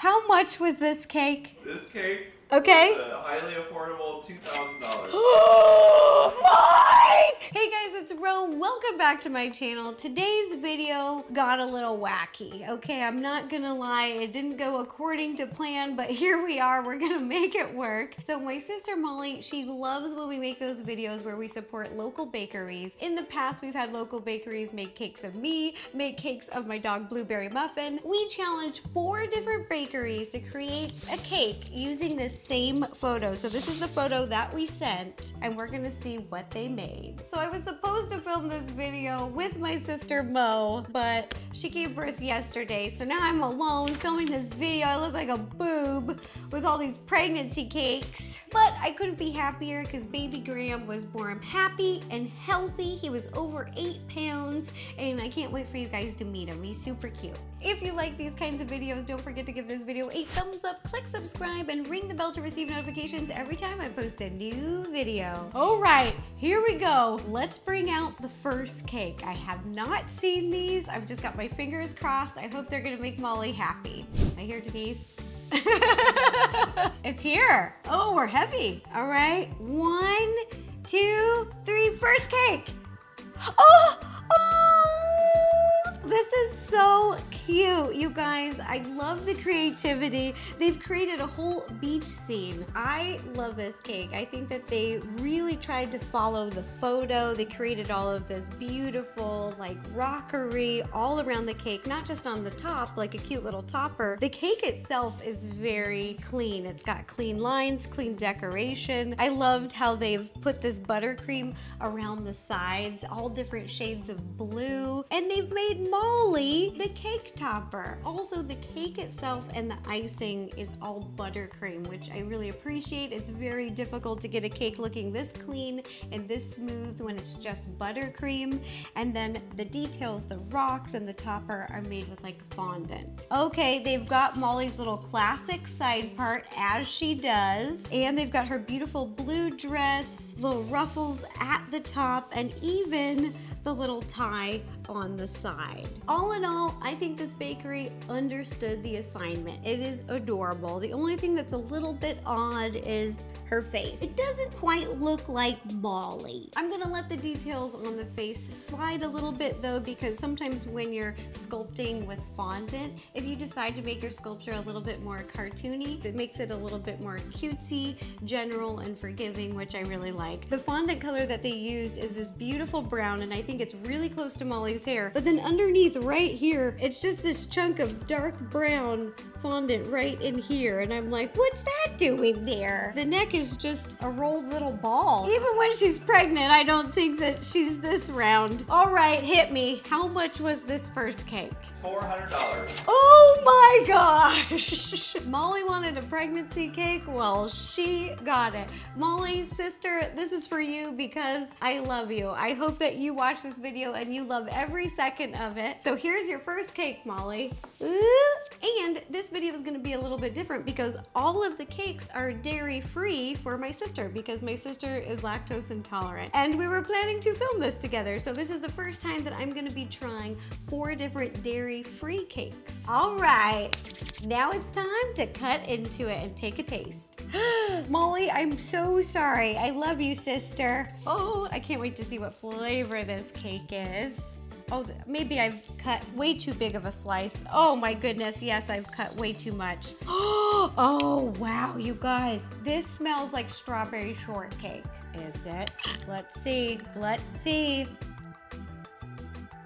How much was this cake? This cake was a highly affordable $2,000. Mike! Hey guys, it's Ro. Welcome back to my channel. Today's video got a little wacky, okay? I'm not gonna lie, it didn't go according to plan, but here we are, we're gonna make it work. So my sister Molly, she loves when we make those videos where we support local bakeries. In the past, we've had local bakeries make cakes of me, make cakes of my dog Blueberry Muffin. We challenged 4 different bakeries to create a cake using this same photo. So this is the photo that we sent, and we're gonna see what they made. So I was supposed to film this video with my sister Mo, but she gave birth yesterday, so now I'm alone filming this video. I look like a boob with all these pregnancy cakes, but I couldn't be happier because baby Graham was born happy and healthy. He was over 8 pounds, and I can't wait for you guys to meet him. He's super cute. If you like these kinds of videos, don't forget to give this video a thumbs up, click subscribe, and ring the bell to receive notifications every time I post a new video. All right, here we go. Let's bring out the first cake. I have not seen these. I've just got my fingers crossed. I hope they're gonna make Molly happy. Am I here, Denise? It's here. Oh, we're heavy. All right, 1, 2, 3, first cake. Oh, this is so cute, you guys. I love the creativity. They've created a whole beach scene. I love this cake. I think that they really tried to follow the photo. They created all of this beautiful, like, rockery all around the cake, not just on the top, like a cute little topper. The cake itself is very clean. It's got clean lines, clean decoration. I loved how they've put this buttercream around the sides, all different shades of blue, and they've made Molly the cake topper. Also, the cake itself and the icing is all buttercream, which I really appreciate. It's very difficult to get a cake looking this clean and this smooth when it's just buttercream. And then the details, the rocks and the topper, are made with like fondant. Okay, they've got Molly's little classic side part, as she does, and they've got her beautiful blue dress, little ruffles at the top, and even the little tie on the side. All in all, I think this bakery understood the assignment. It is adorable. The only thing that's a little bit odd is her face. It doesn't quite look like Molly. I'm gonna let the details on the face slide a little bit though, because sometimes when you're sculpting with fondant, if you decide to make your sculpture a little bit more cartoony, it makes it a little bit more cutesy, general, and forgiving, which I really like. The fondant color that they used is this beautiful brown, and I think it's really close to Molly's hair, but then underneath right here, it's just this chunk of dark brown fondant right in here, and I'm like, what's that doing there? The neck is just a rolled little ball. Even when she's pregnant, I don't think that she's this round. All right, hit me. How much was this first cake? $400. Oh my gosh! Molly wanted a pregnancy cake. Well, she got it. Molly, sister, this is for you because I love you. I hope that you watch this video and you love every second of it. So here's your first cake, Molly. Ooh. And this video is gonna be a little bit different because all of the cakes are dairy-free for my sister, because my sister is lactose intolerant. And we were planning to film this together, so this is the first time that I'm gonna be trying 4 different dairy-free cakes. All right, now it's time to cut into it and take a taste. Molly, I'm so sorry. I love you, sister. Oh, I can't wait to see what flavor this cake is. Oh, maybe I've cut way too big of a slice. Oh my goodness, yes, I've cut way too much. Oh, wow, you guys. This smells like strawberry shortcake. Is it? Let's see, let's see.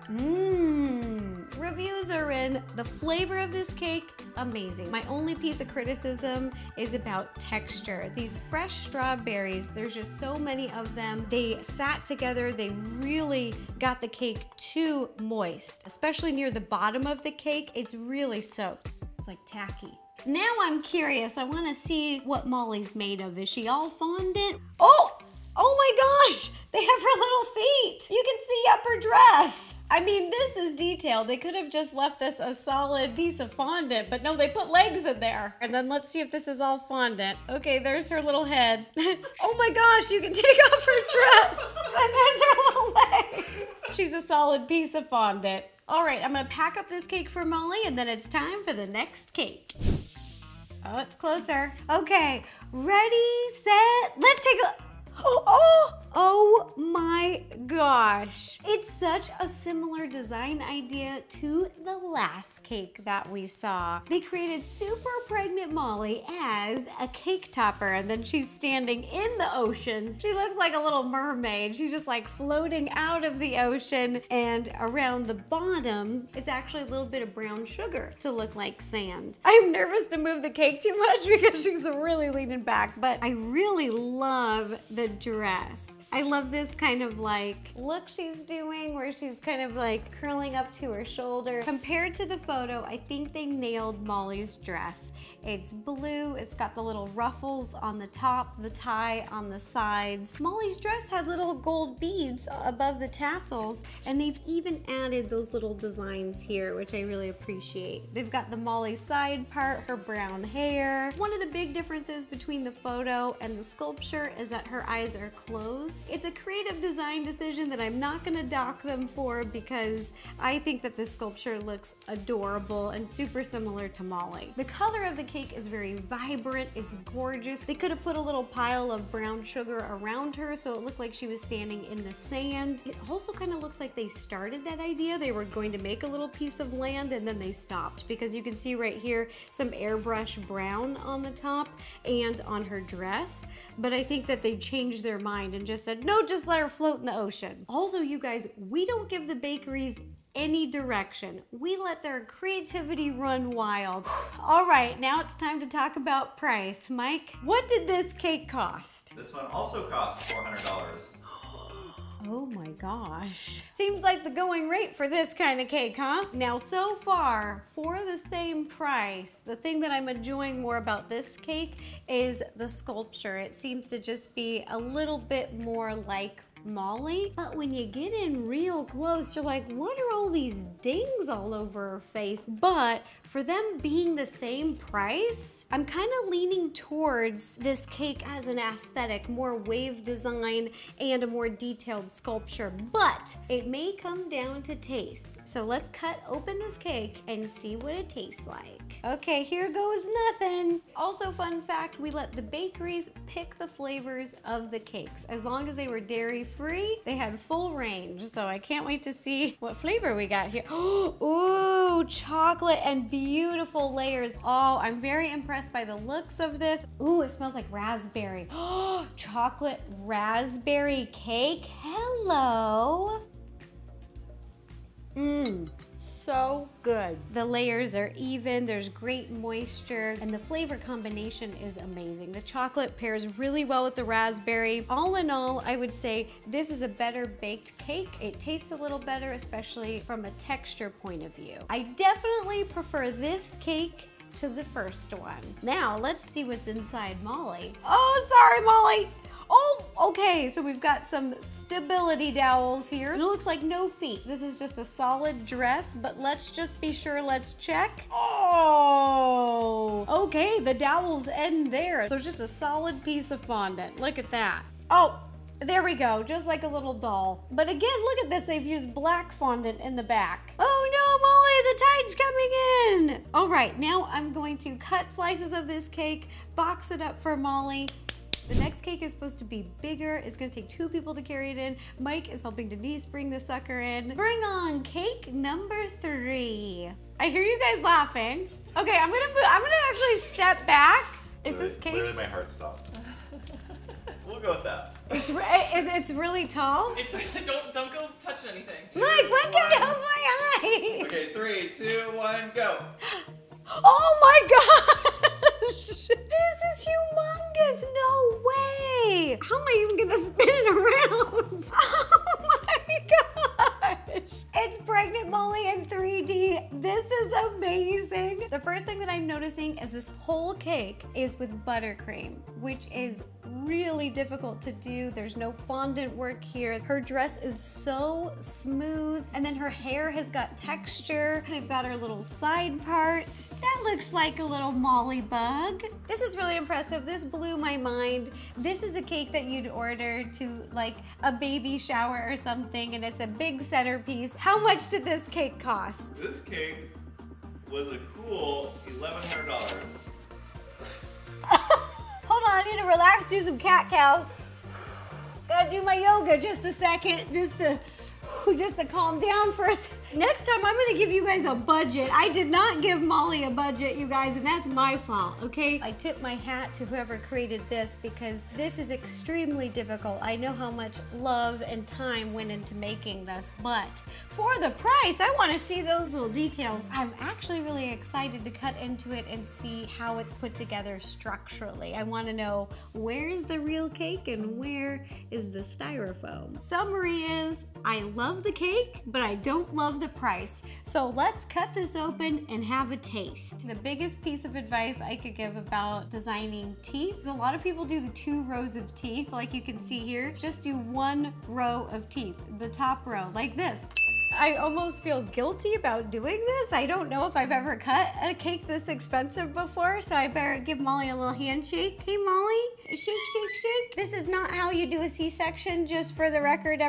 Mmm. Reviews are in. The flavor of this cake, amazing. My only piece of criticism is about texture. These fresh strawberries, there's just so many of them. They sat together. They really got the cake too moist, especially near the bottom of the cake. It's really soaked. It's like tacky. Now I'm curious. I want to see what Molly's made of. Is she all fondant? Oh, oh my gosh. They have her little feet. You can see up her dress. I mean, this is detailed. They could have just left this a solid piece of fondant, but no, they put legs in there. And then let's see if this is all fondant. Okay, there's her little head. Oh my gosh, you can take off her dress. And there's her little legs. She's a solid piece of fondant. All right, I'm gonna pack up this cake for Molly, and then it's time for the next cake. Oh, it's closer. Okay, ready, set, let's take a, oh my gosh. It's such a similar design idea to the last cake that we saw. They created super pregnant Molly as a cake topper, and then she's standing in the ocean. She looks like a little mermaid. She's just like floating out of the ocean, and around the bottom, it's actually a little bit of brown sugar to look like sand. I'm nervous to move the cake too much because she's really leaning back, but I really love the dress. I love this kind of like look she's doing where she's kind of like curling up to her shoulder. Compared to the photo, I think they nailed Molly's dress. It's blue, it's got the little ruffles on the top, the tie on the sides. Molly's dress had little gold beads above the tassels, and they've even added those little designs here, which I really appreciate. They've got the Molly side part, her brown hair. One of the big differences between the photo and the sculpture is that her eyes are closed. It's a creative design decision that I'm not gonna dock them for because I think that this sculpture looks adorable and super similar to Molly. The color of the cake is very vibrant, it's gorgeous. They could have put a little pile of brown sugar around her so it looked like she was standing in the sand. It also kind of looks like they started that idea. They were going to make a little piece of land and then they stopped because you can see right here some airbrush brown on the top and on her dress, but I think that they changed their mind and just said, no, just let her float in the ocean. Also, you guys, we don't give the bakeries any direction. We let their creativity run wild. All right, now it's time to talk about price. Mike, what did this cake cost? This one also cost $400. Oh my gosh. Seems like the going rate for this kind of cake, huh? Now, so far, for the same price, the thing that I'm enjoying more about this cake is the sculpture. It seems to just be a little bit more like Molly, but when you get in real close, you're like, what are all these things all over her face? But for them being the same price, I'm kind of leaning towards this cake as an aesthetic, more wave design and a more detailed sculpture, but it may come down to taste. So let's cut open this cake and see what it tastes like. Okay, here goes nothing. Also, fun fact, we let the bakeries pick the flavors of the cakes. As long as they were dairy-free, they had full range, so I can't wait to see what flavor we got here. Ooh, chocolate and beautiful layers. Oh, I'm very impressed by the looks of this. Ooh, it smells like raspberry. Oh, chocolate raspberry cake. Hello. Mmm. So good. The layers are even, there's great moisture, and the flavor combination is amazing. The chocolate pairs really well with the raspberry. All in all, I would say this is a better baked cake. It tastes a little better, especially from a texture point of view. I definitely prefer this cake to the first one. Now, let's see what's inside Molly. Oh, sorry, Molly. Oh, okay, so we've got some stability dowels here. It looks like no feet. This is just a solid dress, but let's just be sure, let's check. Oh, okay, the dowels end there. So it's just a solid piece of fondant. Look at that. Oh, there we go, just like a little doll. But again, look at this, they've used black fondant in the back. Oh no, Molly, the tide's coming in. All right, now I'm going to cut slices of this cake, box it up for Molly. The next cake is supposed to be bigger. It's gonna take two people to carry it in. Mike is helping Denise bring the sucker in. Bring on cake number 3. I hear you guys laughing. Okay, I'm gonna actually step back. Is this cake? Literally my heart stopped. We'll go with that. It's really tall. It's don't go touch anything. Mike, why can't I help my eyes? Okay, 3, 2, 1, go. Oh my God. This is humongous, no way! How am I even gonna spin it around? Oh my gosh! It's Pregnant Molly in 3D. This is amazing. The first thing that I'm noticing is this whole cake is with buttercream, which is really difficult to do. There's no fondant work here. Her dress is so smooth, and then her hair has got texture. They've got her little side part. That looks like a little Molly bug. This is really impressive. This blew my mind. This is a cake that you'd order to like a baby shower or something, and it's a big centerpiece. How much did this cake cost? This cake was a cool $1,100. to relax, do some cat cows. Gotta do my yoga just a second, just to calm down first. Next time I'm gonna give you guys a budget. I did not give Molly a budget, you guys, and that's my fault, okay? I tip my hat to whoever created this because this is extremely difficult. I know how much love and time went into making this, but for the price, I wanna see those little details. I'm actually really excited to cut into it and see how it's put together structurally. I wanna know where's the real cake and where is the styrofoam. Summary is, I love the cake, but I don't love the price. So let's cut this open and have a taste. The biggest piece of advice I could give about designing teeth, a lot of people do the 2 rows of teeth, like you can see here. Just do 1 row of teeth, the top row, like this. I almost feel guilty about doing this. I don't know if I've ever cut a cake this expensive before, so I better give Molly a little handshake. Hey, Molly, shake, shake, shake. This is not how you do a C-section, just for the record.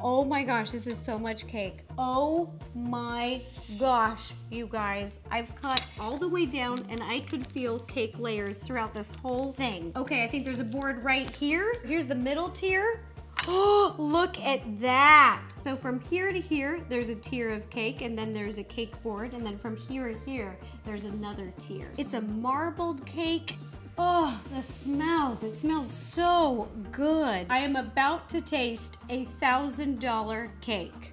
Oh my gosh, this is so much cake. Oh my gosh, you guys. I've cut all the way down and I could feel cake layers throughout this whole thing. Okay, I think there's a board right here. Here's the middle tier. Oh, look at that. So from here to here, there's a tier of cake, and then there's a cake board, and then from here to here, there's another tier. It's a marbled cake. Oh, the smells, it smells so good. I am about to taste a $1,000 cake.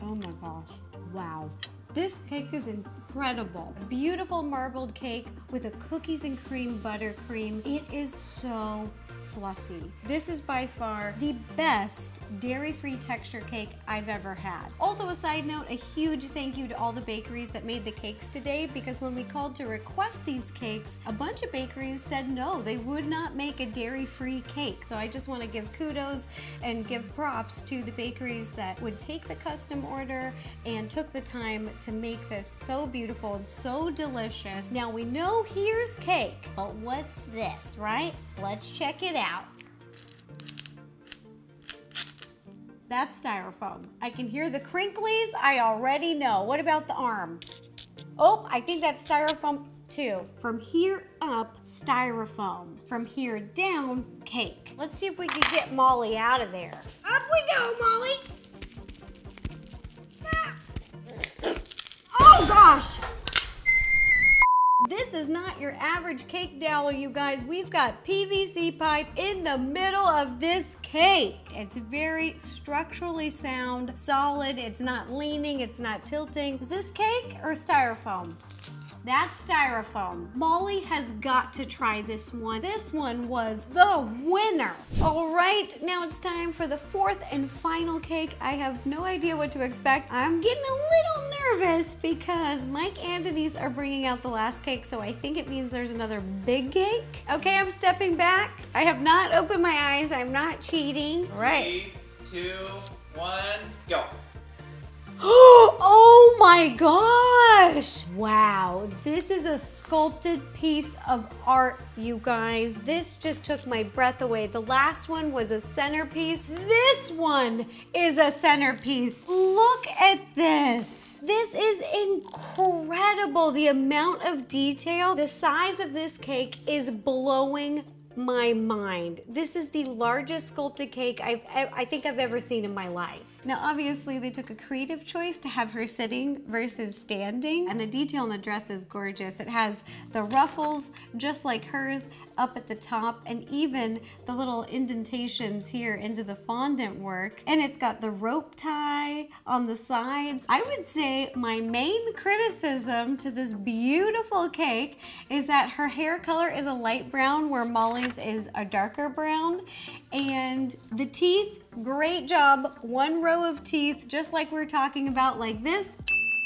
Oh my gosh, wow. This cake is incredible. Beautiful marbled cake with a cookies and cream buttercream. It is so fluffy. This is by far the best dairy-free texture cake I've ever had. Also, a side note, a huge thank you to all the bakeries that made the cakes today, because when we called to request these cakes, a bunch of bakeries said no, they would not make a dairy-free cake. So I just want to give kudos and give props to the bakeries that would take the custom order and took the time to make this so beautiful and so delicious. Now we know here's cake, but what's this, right? Let's check it out. That's styrofoam. I can hear the crinklies, I already know. What about the arm? Oh, I think that's styrofoam too. From here up, styrofoam. From here down, cake. Let's see if we can get Molly out of there. Up we go, Molly. Ah. Oh gosh. This is not your average cake dowel, you guys. We've got PVC pipe in the middle of this cake. It's very structurally sound, solid. It's not leaning, it's not tilting. Is this cake or styrofoam? That's styrofoam. Molly has got to try this one. This one was the winner. All right, now it's time for the 4th and final cake. I have no idea what to expect. I'm getting a little nervous because Mike Anthony's are bringing out the last cake, so I think it means there's another big cake. Okay, I'm stepping back. I have not opened my eyes. I'm not cheating. All right. 3, 2, 1, go. Oh my gosh! Wow, this is a sculpted piece of art, you guys. This just took my breath away. The last one was a centerpiece. This one is a centerpiece. Look at this. This is incredible. The amount of detail, the size of this cake is blowing my mind. This is the largest sculpted cake I think I've ever seen in my life. Now obviously they took a creative choice to have her sitting versus standing, and the detail on the dress is gorgeous. It has the ruffles just like hers up at the top, and even the little indentations here into the fondant work, and it's got the rope tie on the sides. I would say my main criticism to this beautiful cake is that her hair color is a light brown where Molly is a darker brown, and the teeth, great job, 1 row of teeth, just like we were talking about, like this.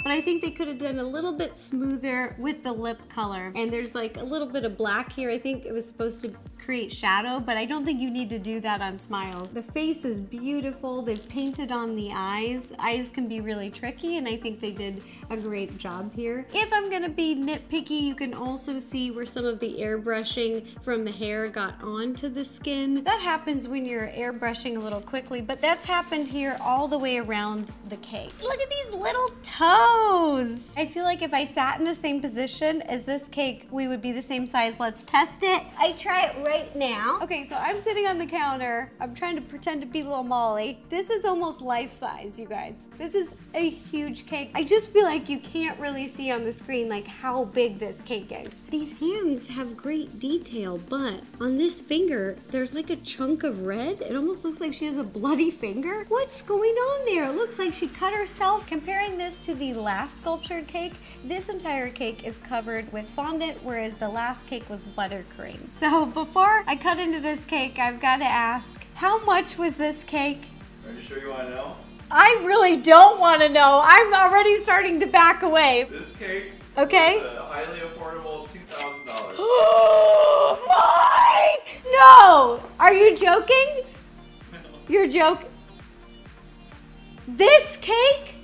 But I think they could have done a little bit smoother with the lip color. And there's like a little bit of black here. I think it was supposed to create shadow, but I don't think you need to do that on smiles. The face is beautiful. They've painted on the eyes. Eyes can be really tricky, and I think they did a great job here. If I'm gonna be nitpicky, you can also see where some of the airbrushing from the hair got onto the skin. That happens when you're airbrushing a little quickly, but that's happened here all the way around the cake. Look at these little tubs. goes. I feel like if I sat in the same position as this cake, we would be the same size. Let's test it. I try it right now. Okay, so I'm sitting on the counter. I'm trying to pretend to be little Molly. This is almost life size, you guys. This is a huge cake. I just feel like you can't really see on the screen like how big this cake is. These hands have great detail, but on this finger, there's like a chunk of red. It almost looks like she has a bloody finger. What's going on there? It looks like she cut herself. Comparing this to the last sculptured cake, this entire cake is covered with fondant, whereas the last cake was buttercream. So before I cut into this cake, I've got to ask, how much was this cake? Are you sure you want to know? I really don't want to know. I'm already starting to back away. This cake was a highly affordable $2,000. Mike! No! Are you joking? No. You're joking? This cake?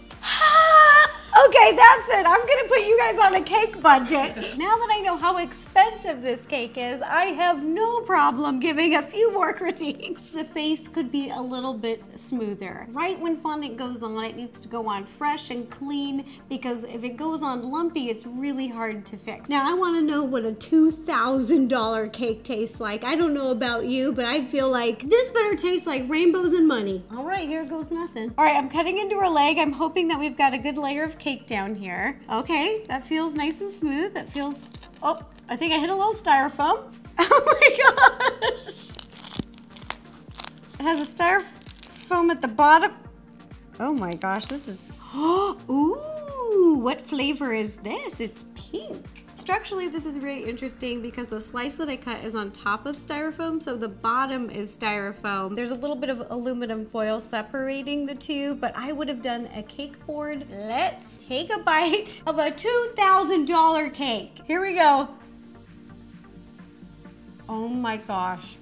Okay, that's it. I'm gonna put you guys on a cake budget. Now that I know how expensive this cake is, I have no problem giving a few more critiques. The face could be a little bit smoother. Right when fondant goes on, it needs to go on fresh and clean, because if it goes on lumpy, it's really hard to fix. Now, I wanna know what a $2,000 cake tastes like. I don't know about you, but I feel like this better taste like rainbows and money. All right, here goes nothing. All right, I'm cutting into her leg. I'm hoping that we've got a good layer of cake down here. Okay, that feels nice and smooth. That feels, oh, I think I hit a little styrofoam. Oh my gosh. It has a styrofoam at the bottom. Oh my gosh, this is, ooh, what flavor is this? It's pink. Structurally, this is really interesting because the slice that I cut is on top of styrofoam, so the bottom is styrofoam. There's a little bit of aluminum foil separating the two, but I would have done a cake board. Let's take a bite of a $2,000 cake. Here we go. Oh my gosh.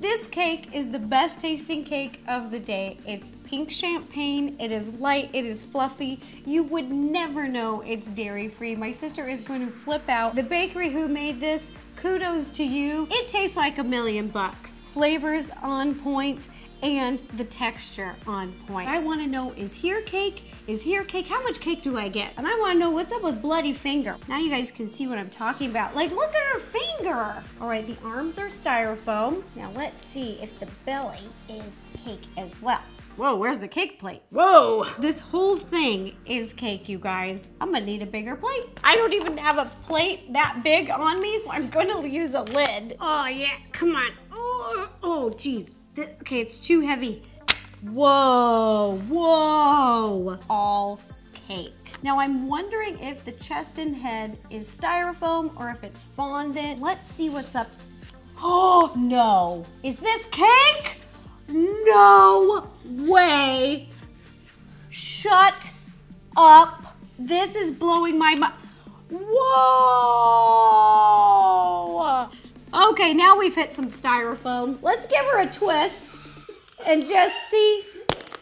This cake is the best tasting cake of the day. It's pink champagne, it is light, it is fluffy. You would never know it's dairy-free. My sister is going to flip out. The bakery who made this, kudos to you. It tastes like $1,000,000. Flavors on point and the texture on point. What I wanna know is here cake? Is here cake? How much cake do I get? And I wanna know what's up with bloody finger. Now you guys can see what I'm talking about. Like, look at her finger. All right, the arms are styrofoam. Now let's see if the belly is cake as well. Whoa, where's the cake plate? Whoa! This whole thing is cake, you guys. I'm gonna need a bigger plate. I don't even have a plate that big on me, so I'm gonna use a lid. Oh yeah, come on. Oh, geez. Okay, it's too heavy. Whoa, whoa. All cake. Now I'm wondering if the chest and head is styrofoam or if it's fondant. Let's see what's up. Oh, no. Is this cake? No way. Shut up. This is blowing my mind. Whoa. Okay, now we've hit some styrofoam. Let's give her a twist and just see.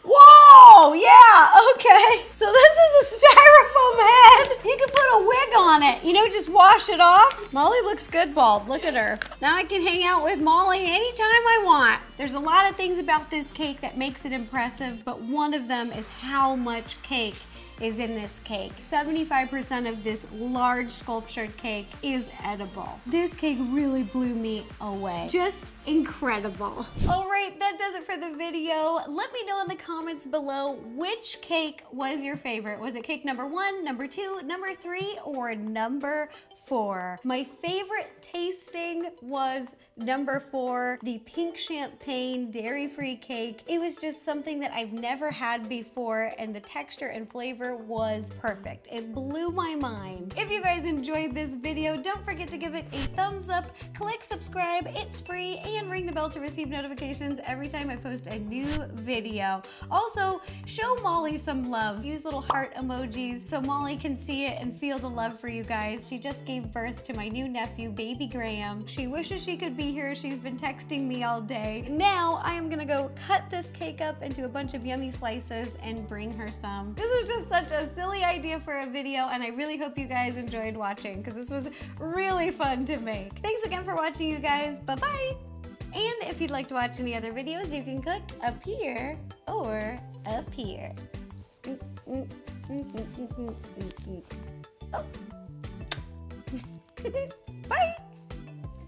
Whoa, yeah, okay. So this is a styrofoam head. You can put a wig on it, you know, just wash it off. Molly looks good bald, look at her. Now I can hang out with Molly anytime I want. There's a lot of things about this cake that makes it impressive, but one of them is how much cake is in this cake. 75% of this large sculptured cake is edible. This cake really blew me away. Just incredible. All right, that does it for the video. Let me know in the comments below which cake was your favorite. Was it cake number 1, number 2, number 3, or number 4? My favorite tasting was number 4, the pink champagne dairy-free cake. It was just something that I've never had before, and the texture and flavor was perfect. It blew my mind. If you guys enjoyed this video, don't forget to give it a thumbs up, click subscribe, it's free, and ring the bell to receive notifications every time I post a new video. Also, show Molly some love. Use little heart emojis so Molly can see it and feel the love for you guys. She just gave birth to my new nephew, baby Graham. She wishes she could be here. She's been texting me all day. Now I am gonna go cut this cake up into a bunch of yummy slices and bring her some. This is just such a silly idea for a video, and I really hope you guys enjoyed watching because this was really fun to make. Thanks again for watching, you guys. Bye-bye. And if you'd like to watch any other videos, you can click up here or up here. Oh. Bye.